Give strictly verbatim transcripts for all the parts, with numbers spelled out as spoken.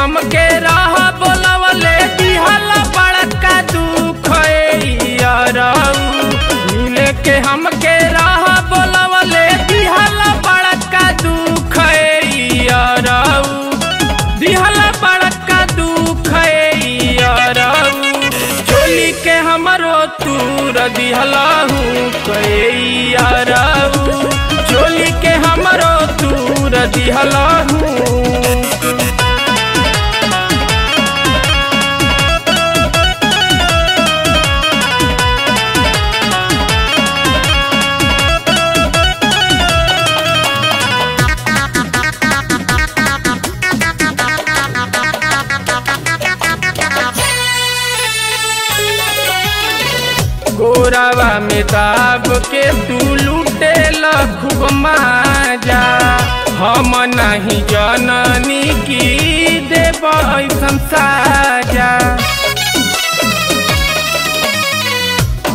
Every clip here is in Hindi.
हमके राह बोलवले दिहला बड़का दुख मिले के हमके राह बोलवले दिहला बड़का दुख दिहला बड़का दुख चोली के हमरो तूर दिहला चोली के हमरो तूर दिहला गोरावा में दाब के तू लूटे खूब माजा हम नहीं जननी की देव साजा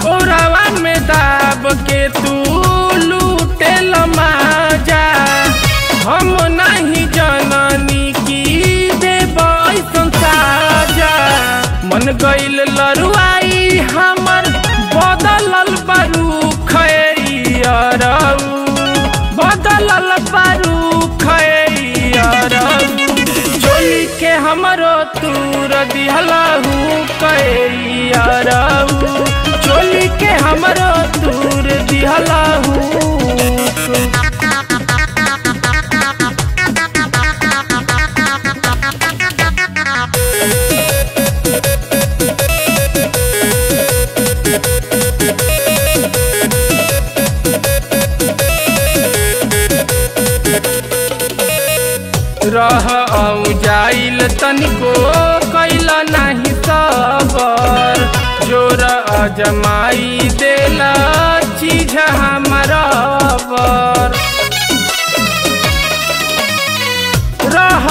गोरावा में दाब के तू लूटे माजा हम नहीं जननी की देव साजा मन गइल लरुआई हमर बदलल बरूख बदलल बरूख चोली के हमरो तूर दिहलहू चोली के हमरो तूर दिहलहू रह जाइल तनिको कैला नहीं सबर जोर अजमाई देला चीज हमारा रह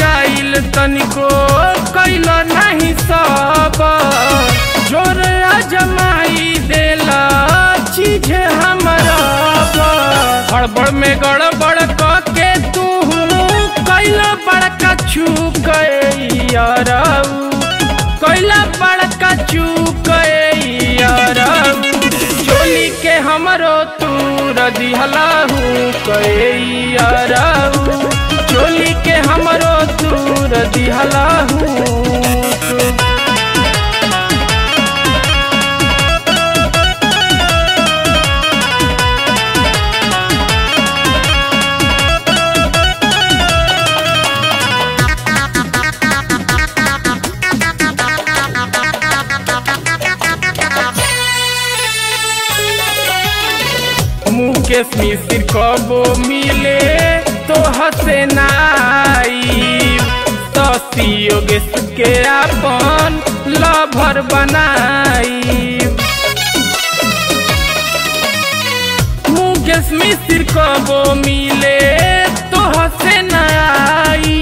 जाइल तनिको कैला नहीं सबर जोर अजमाई देला चीज हमारा हड़बड़ में गड़बड़ के तू कैला बड़का चूक कैला बड़का चूक चोली के हमरो तूर दिहलहू चोली के हमरो तूर दिहलहू। मुकेश मिश्र कबो मिले तो हसे नाई ससी योगेश के अपन लभर बनाई मुकेश मिश्र कबो मिले तो हसे नाई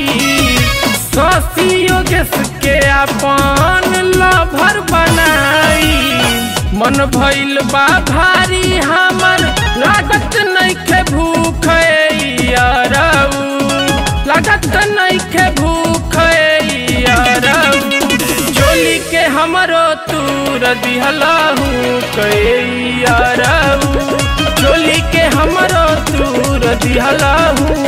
ससी योगेश के अपन लभर बनाई मन भइल बा भारी हमर लागत नहीं के भूख लागत नहीं के भूख चोली के हमरो तूर दिहलहू चोली के हमरो तूर दिहलहू।